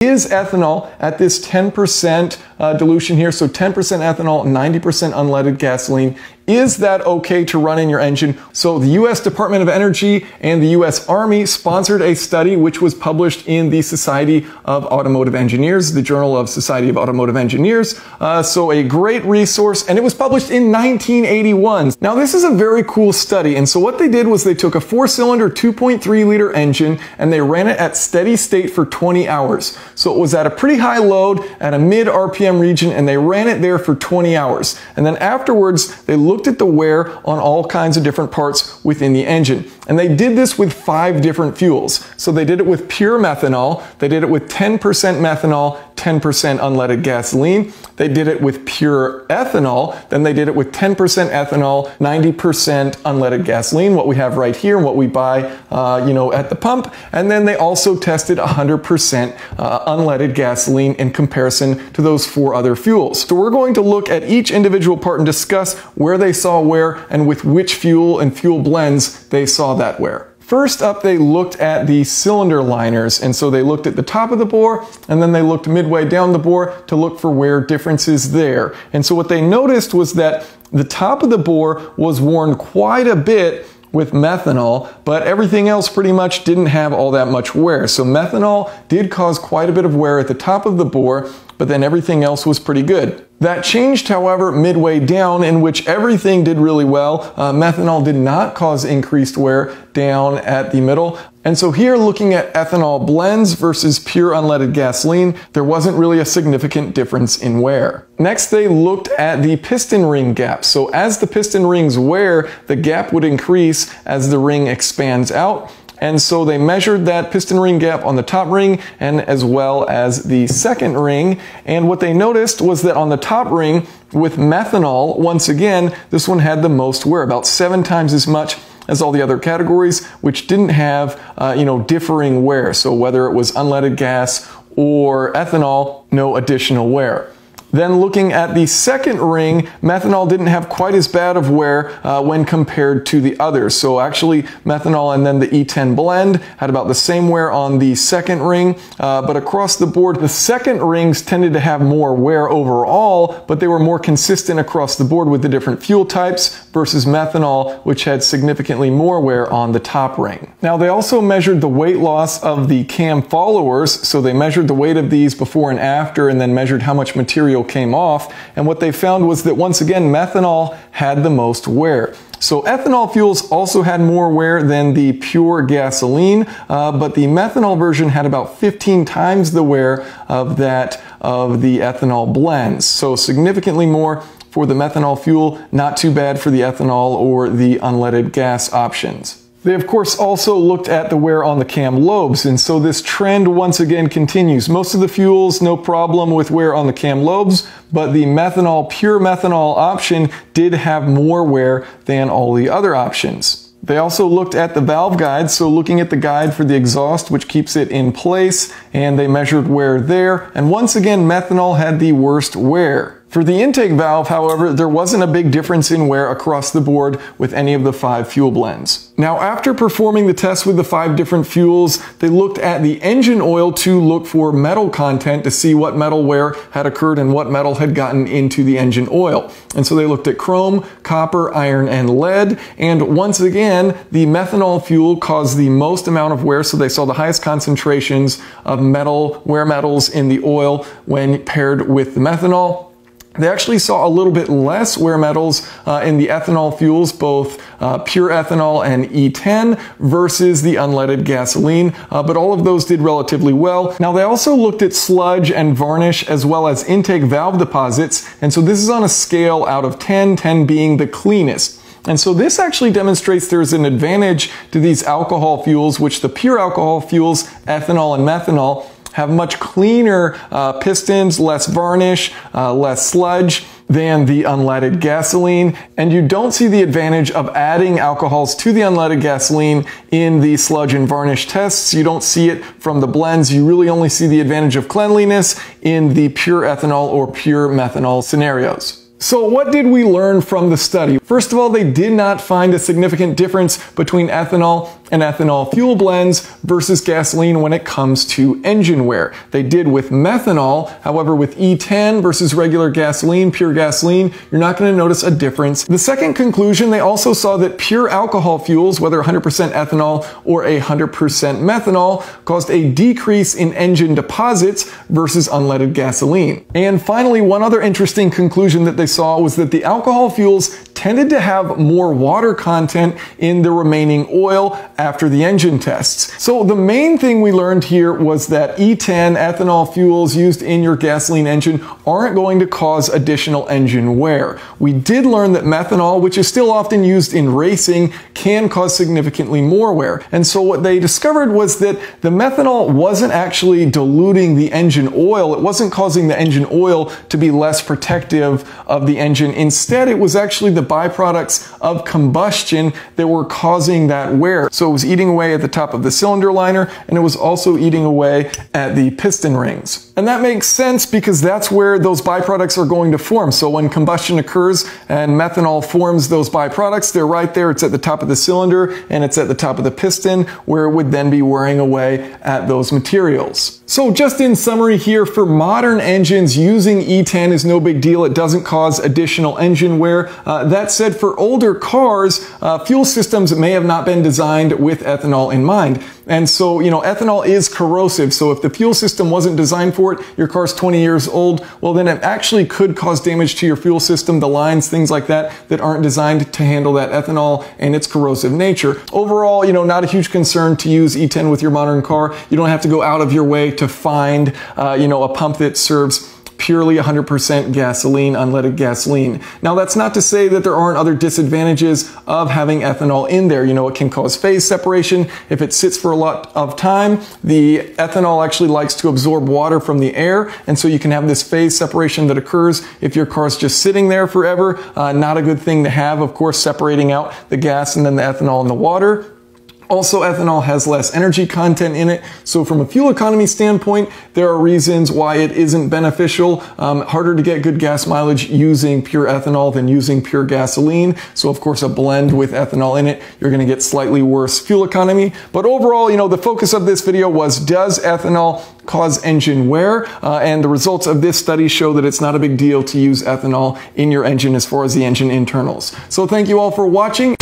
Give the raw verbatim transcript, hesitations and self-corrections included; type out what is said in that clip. Is ethanol at this ten percent uh, dilution here, so ten percent ethanol, ninety percent unleaded gasoline, is that okay to run in your engine? So the U S Department of Energy and the U S Army sponsored a study which was published in the Society of Automotive Engineers, the Journal of Society of Automotive Engineers, uh, so a great resource, and it was published in nineteen eighty-one. Now this is a very cool study, and so what they did was they took a four-cylinder two point three liter engine and they ran it at steady state for twenty hours. So it was at a pretty high load at a mid R P M region, and they ran it there for twenty hours. And then afterwards, they looked at the wear on all kinds of different parts within the engine. And they did this with five different fuels. So they did it with pure methanol, they did it with ten percent methanol, ten percent unleaded gasoline, they did it with pure ethanol, then they did it with ten percent ethanol, ninety percent unleaded gasoline, what we have right here and what we buy uh, you know, at the pump, and then they also tested one hundred percent uh, unleaded gasoline in comparison to those four other fuels. So we're going to look at each individual part and discuss where they saw wear and with which fuel and fuel blends they saw that wear. First up, they looked at the cylinder liners, and so they looked at the top of the bore, and then they looked midway down the bore to look for wear differences there. And so what they noticed was that the top of the bore was worn quite a bit with methanol, but everything else pretty much didn't have all that much wear. So methanol did cause quite a bit of wear at the top of the bore, but then everything else was pretty good. That changed, however, midway down, in which everything did really well. Uh, methanol did not cause increased wear down at the middle. And so here, looking at ethanol blends versus pure unleaded gasoline, there wasn't really a significant difference in wear. Next, they looked at the piston ring gap. So as the piston rings wear, the gap would increase as the ring expands out. And so they measured that piston ring gap on the top ring and as well as the second ring. And what they noticed was that on the top ring with methanol, once again, this one had the most wear, about seven times as much as all the other categories, which didn't have uh, you know, differing wear. So whether it was unleaded gas or ethanol, no additional wear. Then looking at the second ring, methanol didn't have quite as bad of wear uh, when compared to the others. So actually methanol and then the E ten blend had about the same wear on the second ring, uh, but across the board the second rings tended to have more wear overall, but they were more consistent across the board with the different fuel types versus methanol, which had significantly more wear on the top ring. Now they also measured the weight loss of the cam followers, so they measured the weight of these before and after and then measured how much material came off, and what they found was that once again methanol had the most wear. So ethanol fuels also had more wear than the pure gasoline, uh, but the methanol version had about fifteen times the wear of that of the ethanol blends, so significantly more for the methanol fuel, not too bad for the ethanol or the unleaded gas options. They, of course, also looked at the wear on the cam lobes, and so this trend once again continues. Most of the fuels, no problem with wear on the cam lobes, but the methanol, pure methanol option did have more wear than all the other options. They also looked at the valve guide, so looking at the guide for the exhaust, which keeps it in place, and they measured wear there, and once again, methanol had the worst wear. For the intake valve, however, there wasn't a big difference in wear across the board with any of the five fuel blends. Now, after performing the test with the five different fuels, they looked at the engine oil to look for metal content to see what metal wear had occurred and what metal had gotten into the engine oil. And so they looked at chrome, copper, iron, and lead. And once again, the methanol fuel caused the most amount of wear, so they saw the highest concentrations of metal, wear metals in the oil when paired with the methanol. They actually saw a little bit less wear metals uh, in the ethanol fuels, both uh, pure ethanol and E ten versus the unleaded gasoline, uh, but all of those did relatively well. Now they also looked at sludge and varnish as well as intake valve deposits, and so this is on a scale out of ten, ten being the cleanest. And so this actually demonstrates there's an advantage to these alcohol fuels, which the pure alcohol fuels, ethanol and methanol, have much cleaner uh, pistons, less varnish, uh, less sludge than the unleaded gasoline, and you don't see the advantage of adding alcohols to the unleaded gasoline in the sludge and varnish tests. You don't see it from the blends. You really only see the advantage of cleanliness in the pure ethanol or pure methanol scenarios. So what did we learn from the study? First of all, they did not find a significant difference between ethanol and ethanol fuel blends versus gasoline when it comes to engine wear. They did with methanol. However, with E ten versus regular gasoline, pure gasoline, you're not going to notice a difference. The second conclusion, they also saw that pure alcohol fuels, whether one hundred percent ethanol or one hundred percent methanol, caused a decrease in engine deposits versus unleaded gasoline. And finally, one other interesting conclusion that they saw was that the alcohol fuels tended to have more water content in the remaining oil after the engine tests. So the main thing we learned here was that E ten ethanol fuels used in your gasoline engine aren't going to cause additional engine wear. We did learn that methanol, which is still often used in racing, can cause significantly more wear. And so what they discovered was that the methanol wasn't actually diluting the engine oil. It wasn't causing the engine oil to be less protective of the engine. Instead, it was actually the byproducts of combustion that were causing that wear. So it was eating away at the top of the cylinder liner, and it was also eating away at the piston rings. And that makes sense because that's where those byproducts are going to form. So when combustion occurs and methanol forms those byproducts, they're right there. It's at the top of the cylinder and it's at the top of the piston, where it would then be wearing away at those materials. So just in summary here, for modern engines, using E ten is no big deal. It doesn't cause additional engine wear. Uh, that That said, for older cars, uh, fuel systems may have not been designed with ethanol in mind. And so, you know, ethanol is corrosive. So if the fuel system wasn't designed for it, your car's twenty years old, well, then it actually could cause damage to your fuel system, the lines, things like that, that aren't designed to handle that ethanol and its corrosive nature. Overall, you know, not a huge concern to use E ten with your modern car. You don't have to go out of your way to find, uh, you know, a pump that serves purely one hundred percent gasoline, unleaded gasoline. Now, that's not to say that there aren't other disadvantages of having ethanol in there. You know, it can cause phase separation. If it sits for a lot of time, the ethanol actually likes to absorb water from the air, and so you can have this phase separation that occurs if your car's just sitting there forever. Uh, not a good thing to have, of course, separating out the gas and then the ethanol and the water. Also, ethanol has less energy content in it, so from a fuel economy standpoint, there are reasons why it isn't beneficial. Um, harder to get good gas mileage using pure ethanol than using pure gasoline, so of course a blend with ethanol in it, you're going to get slightly worse fuel economy. But overall, you know, the focus of this video was, does ethanol cause engine wear? Uh, and the results of this study show that it's not a big deal to use ethanol in your engine as far as the engine internals. So thank you all for watching.